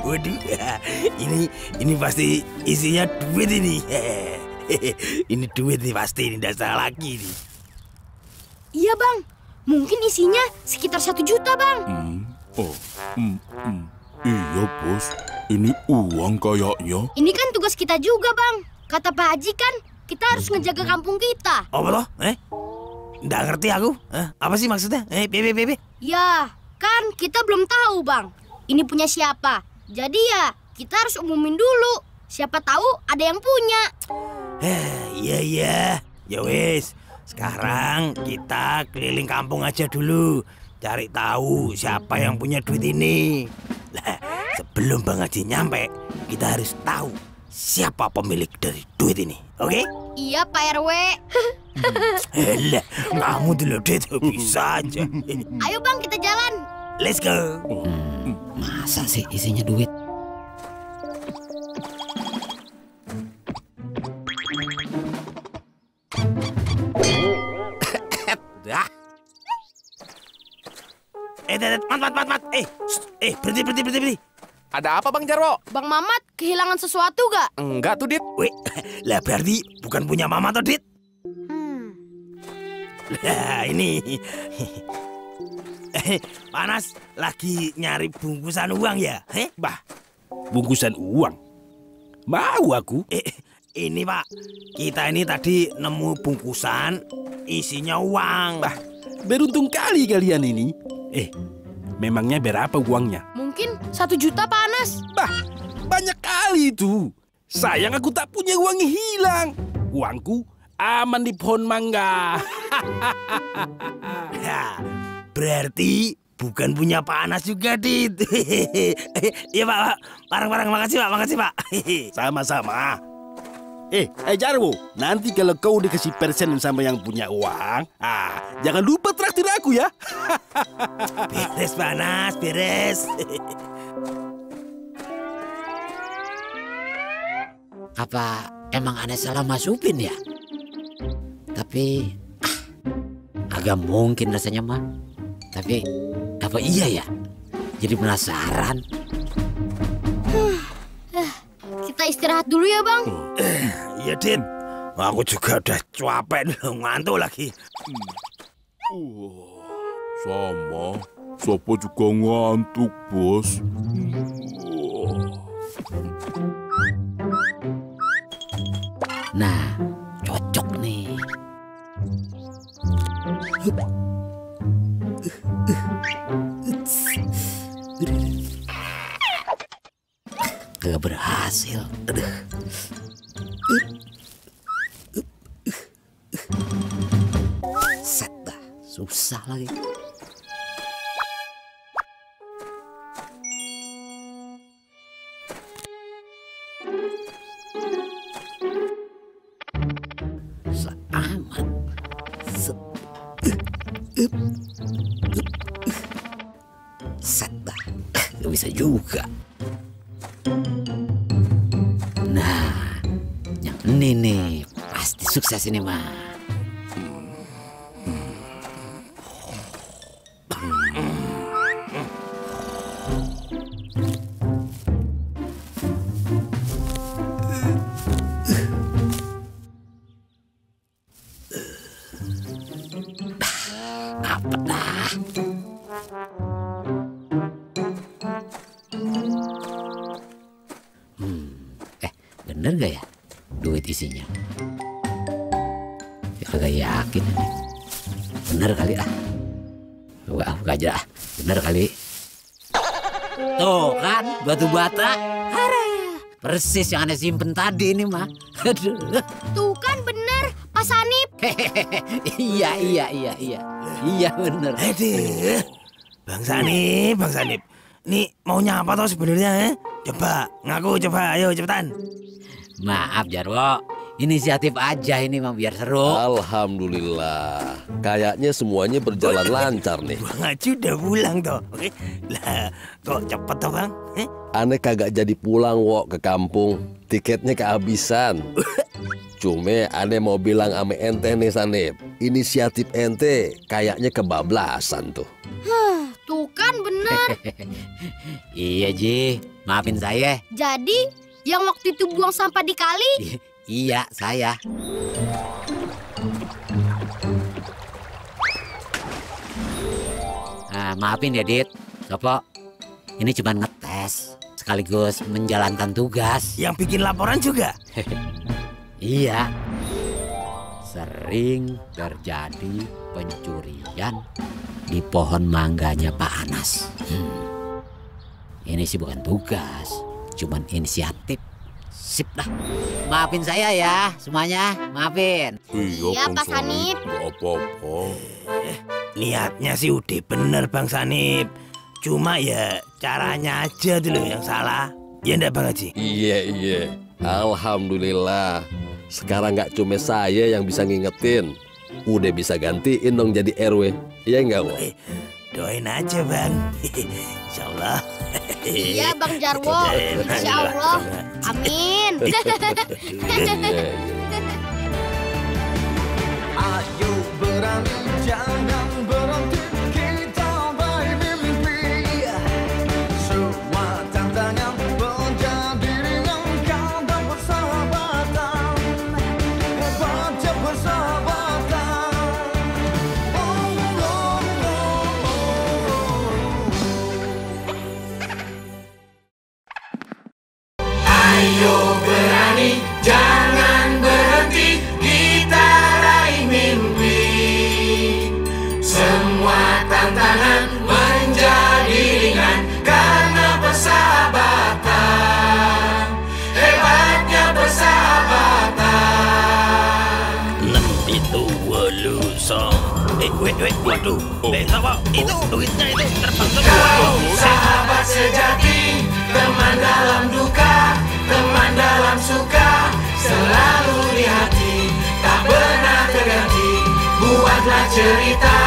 Waduh, ini pasti isinya duit ini. Ini duit nih pasti, ini dasar lagi nih. Iya bang, mungkin isinya sekitar 1 juta bang. Iya bos, ini uang kayaknya. Ini kan tugas kita juga bang. Kata Pak Haji kan, kita harus ngejaga kampung kita. Oh betul? Nggak ngerti aku. Apa sih maksudnya? Ya, kan kita belum tahu, Bang. Ini punya siapa. Jadi ya, kita harus umumin dulu. Siapa tahu ada yang punya. Iya. Ya wis. Sekarang kita keliling kampung aja dulu. Cari tahu siapa yang punya duit ini. Nah, sebelum Bang Haji nyampe, kita harus tahu siapa pemilik dari duit ini. Oke? Iya, Pak RW. Alah, kamu dulu duit bisa aja. Ayo bang, kita jalan. Let's go. Masa sih isinya duit? Mat. Berhenti. Ada apa Bang Jarwo? Bang Mamat kehilangan sesuatu gak? Enggak tuh, Dit. Weh, lah berarti bukan punya Mamat tuh, Dit. Nah, ini panas lagi nyari bungkusan uang ya? Bah, bungkusan uang? Mau aku? Ini Pak, kita ini tadi nemu bungkusan isinya uang. Bah, beruntung kali kalian ini. Memangnya berapa uangnya? Mungkin 1 juta Pak Anas. Bah, banyak kali itu. Sayang aku tak punya uangnya, hilang. Uangku aman di pohon mangga. Berarti bukan punya Pak Anas juga, Dit. Iya Pak, barang-barang makasih Pak. Sama-sama. Jarwo, nanti kalau kau dikasih persen sama yang punya uang, jangan lupa traktir aku ya. Beres Pak Anas, beres. Apa emang Anas salah masukin ya? Tapi agak mungkin rasanya mah. Tapi apa iya ya? Jadi penasaran. Kita istirahat dulu ya bang. Iya Dit. Aku juga udah capek, ngantuk lagi. Sama. Sopo juga ngantuk bos. Nah, cocok nih. Gak berhasil. Set dah, susah lagi. Juga. Nah, yang ini nih pasti sukses ini mah. Apa dah? Bener gak ya duit isinya? Ya kagak yakin ini. Bener kali ah. Gak aja ah. Bener kali. Tuh kan batu bata. Persis yang Anda simpen tadi ini mah. Tuh kan bener Pak Sanip. Iya. Iya bener. Bang Sanip. Nih maunya apa toh sebenarnya? Coba ngaku, coba ayo cepetan. Maaf Jarwo, inisiatif aja ini mah biar seru. Alhamdulillah, kayaknya semuanya berjalan lancar nih. Bang Haji udah pulang toh, oke? Lah, kok cepet toh bang? Ane kagak jadi pulang wok ke kampung, tiketnya kehabisan. Cuma ane mau bilang ame ente nih Sanip, inisiatif ente kayaknya kebablasan tuh. Tuh Tuh kan bener. Iya Ji, maafin saya. Jadi yang waktu itu buang sampah di kali? Iya, saya. Nah, maafin ya Dit, Soplo. Ini cuma ngetes sekaligus menjalankan tugas. Yang bikin laporan juga? Iya. Sering terjadi pencurian di pohon mangganya Pak Anas. Ini sih bukan tugas, cuman inisiatif. Sip dah. Maafin saya ya semuanya, maafin. Iya Pak Sanip. Apa-apa. Niatnya sih udah bener Bang Sanip. Cuma ya caranya aja dulu yang salah. Ya enggak Bang Haji? Iya. Alhamdulillah. Sekarang nggak cuma saya yang bisa ngingetin, udah bisa gantiin dong jadi RW, iya nggak Bang? Doain aja Bang, insya Allah. Iya Bang Jarwo, insya Allah, amin. Ayo berani, jangan berhenti. Waduh, itu duitnya itu terbang semua. Kau sahabat sejati, teman dalam duka, teman dalam suka, selalu di hati, tak pernah terganti. Buatlah cerita.